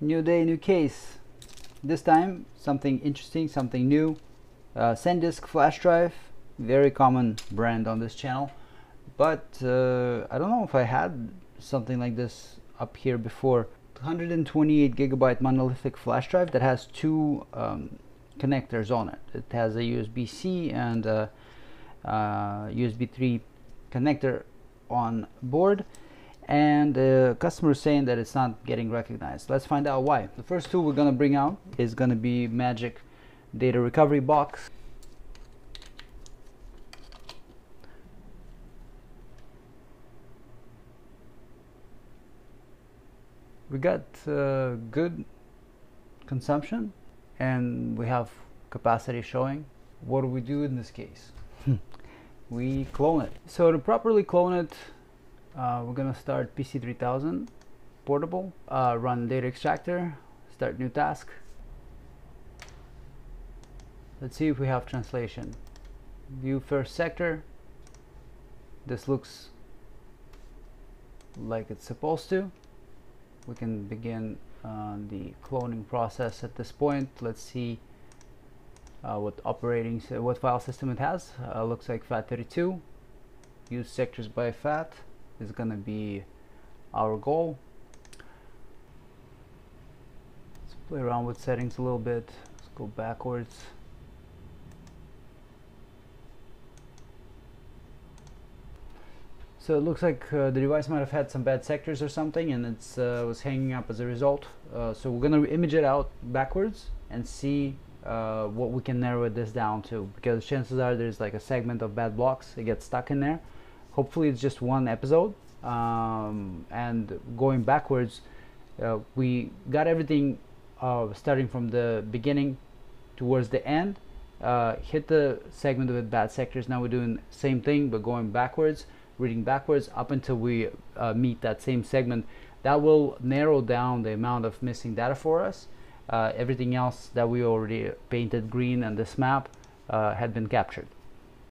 New day, new case. This time something interesting, something new. SanDisk flash drive, very common brand on this channel, but I don't know if I had something like this up here before. 128 gigabyte monolithic flash drive that has two connectors on it. It has a USB-C and a USB 3 connector on board, and the customer is saying that it's not getting recognized. Let's find out why. The first tool we're going to bring out is going to be Magic Data Recovery Box. We got good consumption and we have capacity showing. What do we do in this case? We clone it. So to properly clone it, we're gonna start PC3000 portable, run data extractor, start new task. Let's see if we have translation. View first sector. This looks like it's supposed to. We can begin the cloning process at this point. Let's see what file system it has. Looks like FAT32. Use sectors by FAT is gonna be our goal. Let's play around with settings a little bit. Let's go backwards. So it looks like the device might have had some bad sectors or something, and it was hanging up as a result. So we're gonna image it out backwards and see what we can narrow this down to, because chances are there's like a segment of bad blocks, it gets stuck in there. Hopefully it's just one episode, and going backwards we got everything starting from the beginning towards the end, hit the segment with bad sectors. Now we're doing the same thing but going backwards, reading backwards up until we meet that same segment. That will narrow down the amount of missing data for us. Everything else that we already painted green on this map had been captured.